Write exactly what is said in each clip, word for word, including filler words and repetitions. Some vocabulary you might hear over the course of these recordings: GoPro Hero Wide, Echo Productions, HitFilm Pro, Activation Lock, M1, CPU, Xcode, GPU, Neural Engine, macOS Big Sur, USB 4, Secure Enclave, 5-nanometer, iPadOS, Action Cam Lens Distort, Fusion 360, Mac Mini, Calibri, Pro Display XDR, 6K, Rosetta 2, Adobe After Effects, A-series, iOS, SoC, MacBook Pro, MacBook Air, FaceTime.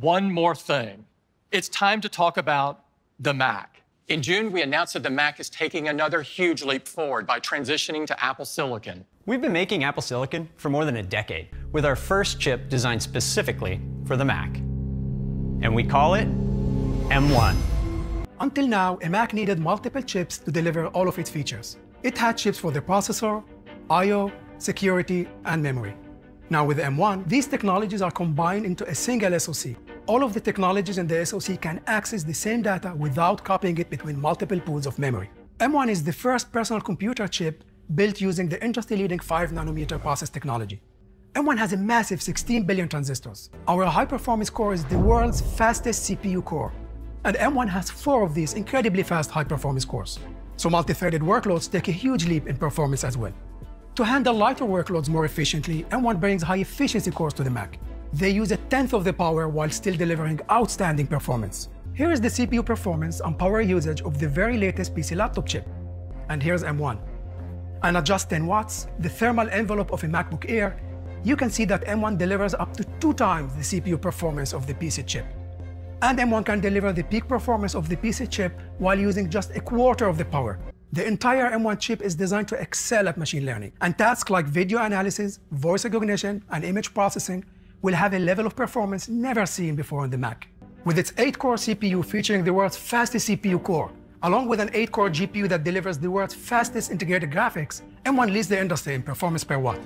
one more thing. It's time to talk about the Mac. In June, we announced that the Mac is taking another huge leap forward by transitioning to Apple Silicon. We've been making Apple Silicon for more than a decade, with our first chip designed specifically for the Mac. And we call it M one. Until now, a Mac needed multiple chips to deliver all of its features. It had chips for the processor, I O, security, and memory. Now with M one, these technologies are combined into a single SoC. All of the technologies in the SoC can access the same data without copying it between multiple pools of memory. M one is the first personal computer chip built using the industry-leading five nanometer process technology. M one has a massive sixteen billion transistors. Our high-performance core is the world's fastest C P U core, and M one has four of these incredibly fast high-performance cores. So multi-threaded workloads take a huge leap in performance as well. To handle lighter workloads more efficiently, M one brings high-efficiency cores to the Mac. They use a tenth of the power while still delivering outstanding performance. Here is the C P U performance and power usage of the very latest P C laptop chip. And here's M one. And at just ten watts, the thermal envelope of a MacBook Air, you can see that M one delivers up to two times the C P U performance of the P C chip. And M one can deliver the peak performance of the P C chip while using just a quarter of the power. The entire M one chip is designed to excel at machine learning, and tasks like video analysis, voice recognition, and image processing will have a level of performance never seen before on the Mac. With its eight core C P U featuring the world's fastest C P U core, along with an eight core G P U that delivers the world's fastest integrated graphics, M one leads the industry in performance per watt.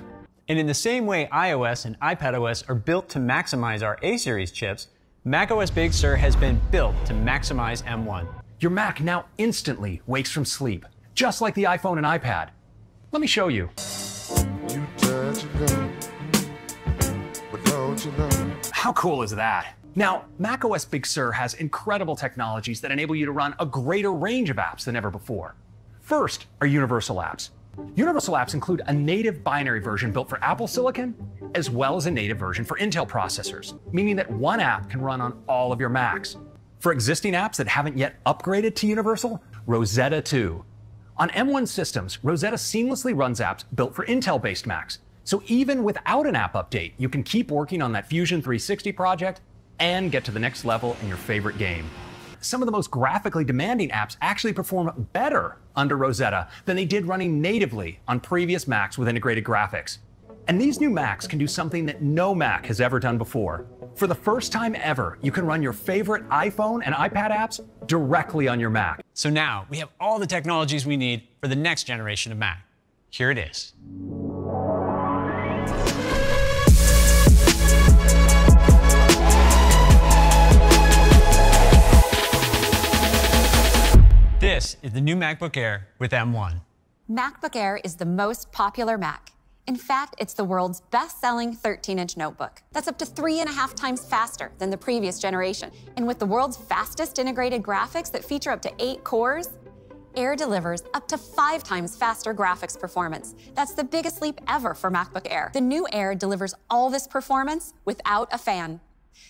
And in the same way iOS and iPadOS are built to maximize our A series chips, macOS Big Sur has been built to maximize M one. Your Mac now instantly wakes from sleep, just like the iPhone and iPad. Let me show you. How cool is that? Now, macOS Big Sur has incredible technologies that enable you to run a greater range of apps than ever before. First are universal apps. Universal apps include a native binary version built for Apple Silicon, as well as a native version for Intel processors, meaning that one app can run on all of your Macs. For existing apps that haven't yet upgraded to universal, Rosetta two. On M one systems, Rosetta seamlessly runs apps built for Intel-based Macs. So even without an app update, you can keep working on that Fusion three sixty project and get to the next level in your favorite game. Some of the most graphically demanding apps actually perform better under Rosetta than they did running natively on previous Macs with integrated graphics. And these new Macs can do something that no Mac has ever done before. For the first time ever, you can run your favorite iPhone and iPad apps directly on your Mac. So now we have all the technologies we need for the next generation of Mac. Here it is. This is the new MacBook Air with M one. MacBook Air is the most popular Mac. In fact, it's the world's best-selling thirteen inch notebook. That's up to three and a half times faster than the previous generation. And with the world's fastest integrated graphics that feature up to eight cores, Air delivers up to five times faster graphics performance. That's the biggest leap ever for MacBook Air. The new Air delivers all this performance without a fan.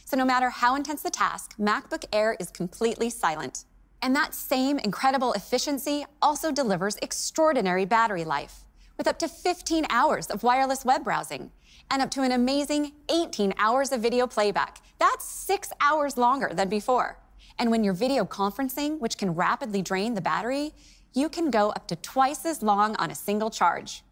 So no matter how intense the task, MacBook Air is completely silent. And that same incredible efficiency also delivers extraordinary battery life, with up to fifteen hours of wireless web browsing and up to an amazing eighteen hours of video playback. That's six hours longer than before. And when you're video conferencing, which can rapidly drain the battery, you can go up to twice as long on a single charge.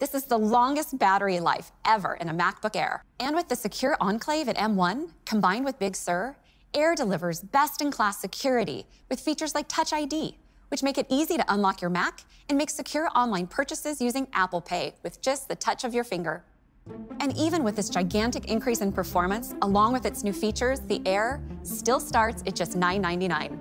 This is the longest battery life ever in a MacBook Air. And with the Secure Enclave at M one, combined with Big Sur, Air delivers best-in-class security with features like Touch I D, which make it easy to unlock your Mac and make secure online purchases using Apple Pay with just the touch of your finger. And even with this gigantic increase in performance, along with its new features, the Air still starts at just nine ninety-nine.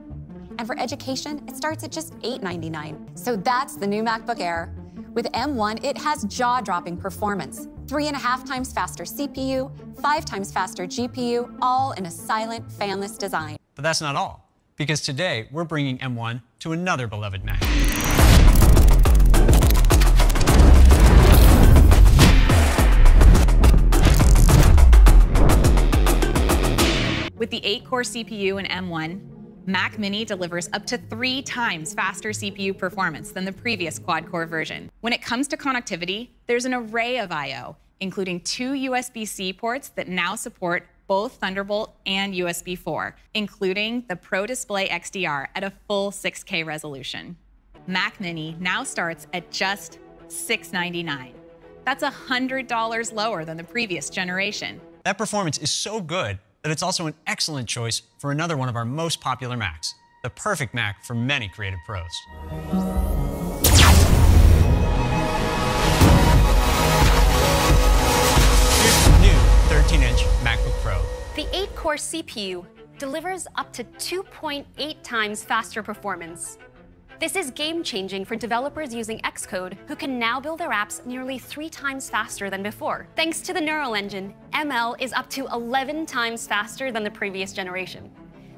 And for education, it starts at just eight ninety-nine. So that's the new MacBook Air. With M one, it has jaw-dropping performance. Three and a half times faster C P U, five times faster G P U, all in a silent, fanless design. But that's not all, because today we're bringing M one to another beloved Mac. With the eight core C P U in M one, Mac Mini delivers up to three times faster C P U performance than the previous quad-core version. When it comes to connectivity, there's an array of I O, including two U S B C ports that now support both Thunderbolt and U S B four, including the Pro Display X D R at a full six K resolution. Mac Mini now starts at just six hundred ninety-nine dollars. That's one hundred dollars lower than the previous generation. That performance is so good that it's also an excellent choice for another one of our most popular Macs, the perfect Mac for many creative pros. thirteen-inch MacBook Pro. The eight-core C P U delivers up to two point eight times faster performance. This is game-changing for developers using Xcode, who can now build their apps nearly three times faster than before. Thanks to the Neural Engine, M L is up to eleven times faster than the previous generation,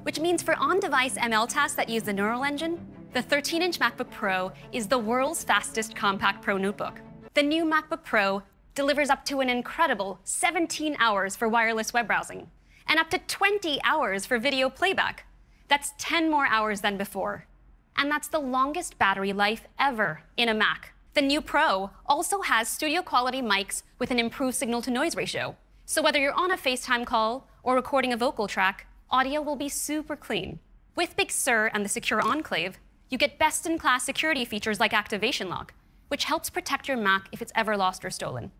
which means for on-device M L tasks that use the Neural Engine, the thirteen-inch MacBook Pro is the world's fastest compact pro notebook. The new MacBook Pro delivers up to an incredible seventeen hours for wireless web browsing and up to twenty hours for video playback. That's ten more hours than before. And that's the longest battery life ever in a Mac. The new Pro also has studio-quality mics with an improved signal-to-noise ratio. So whether you're on a FaceTime call or recording a vocal track, audio will be super clean. With Big Sur and the Secure Enclave, you get best-in-class security features like Activation Lock, which helps protect your Mac if it's ever lost or stolen.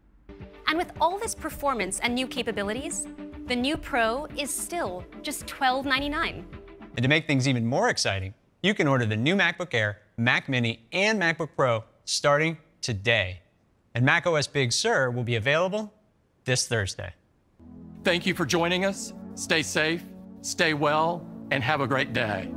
And with all this performance and new capabilities, the new Pro is still just twelve ninety-nine. And to make things even more exciting, you can order the new MacBook Air, Mac Mini, and MacBook Pro starting today. And macOS Big Sur will be available this Thursday. Thank you for joining us. Stay safe, stay well, and have a great day.